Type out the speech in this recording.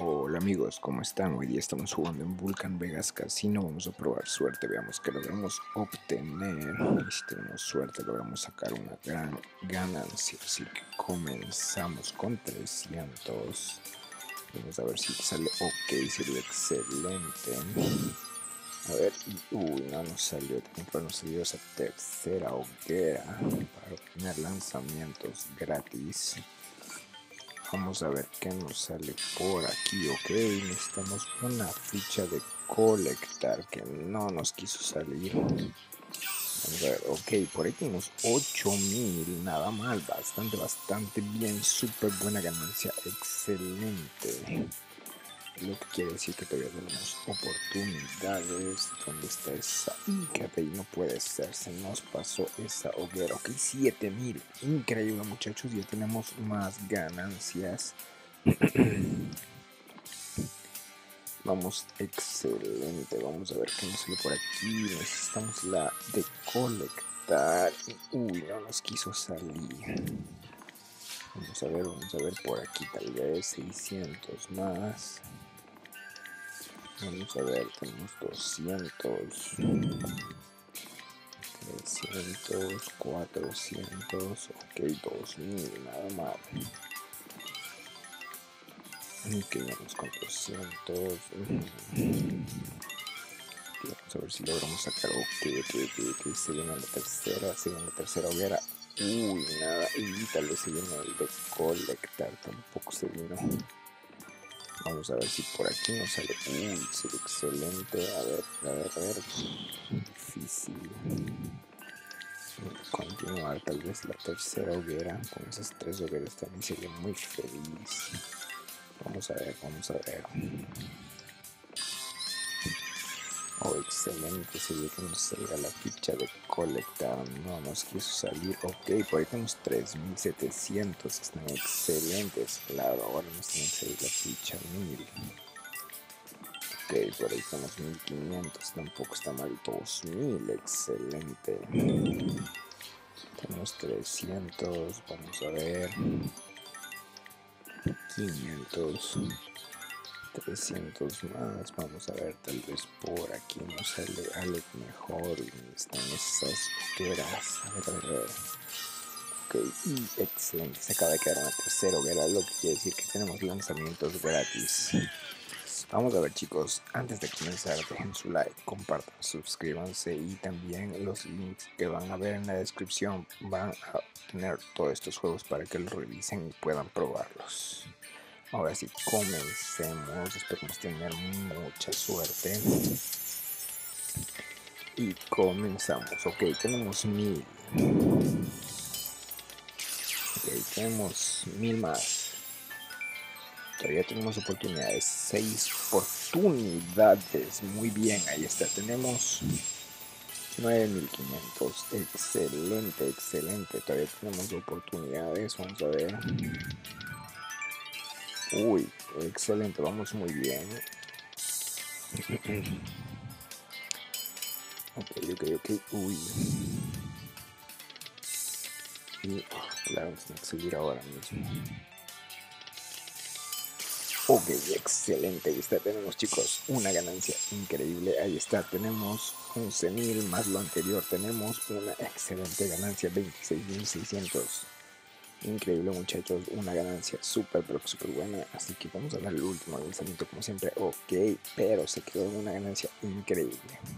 Hola amigos, ¿cómo están? Hoy día estamos jugando en Vulcan Vegas Casino. Vamos a probar suerte, veamos qué logramos obtener. Y si tenemos suerte logramos sacar una gran ganancia. Así que comenzamos con 300. Vamos a ver si sale ok, sirve excelente. A ver, no nos salió. Tampoco nos salió esa tercera hoguera para obtener lanzamientos gratis. Vamos a ver qué nos sale por aquí, ok. Necesitamos una ficha de colectar que no nos quiso salir. Vamos a ver, ok, por ahí tenemos 8000, nada mal, bastante bien, súper buena ganancia, excelente. Lo que quiere decir que todavía tenemos oportunidades. ¿Dónde está esa? Increíble, no puede ser, se nos pasó esa hoguera. Ok, 7000, increíble muchachos, ya tenemos más ganancias. Vamos, excelente, vamos a ver qué nos sale por aquí. Necesitamos la de colectar. No nos quiso salir. Vamos a ver por aquí, tal vez 600 más. Vamos a ver, tenemos 200, 300, 400, ok, 2000, nada mal. Ok, vamos con 200. Vamos a ver si logramos sacar, ok, se viene la tercera, hoguera. Nada, y tal vez se vino el de colectar, tampoco se vino. Vamos a ver si por aquí nos sale. Se ve excelente. A ver. Difícil. Continuar, tal vez la tercera hoguera. Con esas tres hogueras también sería muy feliz. Vamos a ver. Oh, excelente, se ve que nos salga la ficha de colectar, no nos quiso salir. Ok, por ahí tenemos 3700, están excelentes, claro, ahora nos tiene que salir la ficha 1000. Ok, por ahí tenemos 1500, tampoco está mal, 2000, excelente. Tenemos 300, vamos a ver, 500. 300 más, vamos a ver, tal vez por aquí nos sale algo mejor. Están esas hogueras, a ver. Ok, y excelente, se acaba de quedar una tercera hoguera, lo que quiere decir que tenemos lanzamientos gratis. Vamos a ver chicos, antes de comenzar dejen su like, compartan, suscríbanse y también los links que van a ver en la descripción van a tener todos estos juegos para que los revisen y puedan probarlos. Ahora sí, comencemos. Esperemos tener mucha suerte. Y comenzamos. Ok, tenemos 1000. Ok, tenemos 1000 más. Todavía tenemos oportunidades. 6 oportunidades. Muy bien, ahí está. Tenemos 9500. Excelente. Todavía tenemos oportunidades. Vamos a ver. Excelente, vamos muy bien. Ok. Y claro, tiene que seguir ahora mismo. Ok, excelente, ahí está, tenemos chicos una ganancia increíble, ahí está, tenemos 11000 más lo anterior, tenemos una excelente ganancia, 26600. Increíble muchachos, una ganancia súper buena, así que vamos a dar el último lanzamiento como siempre, ok, pero se quedó en una ganancia increíble.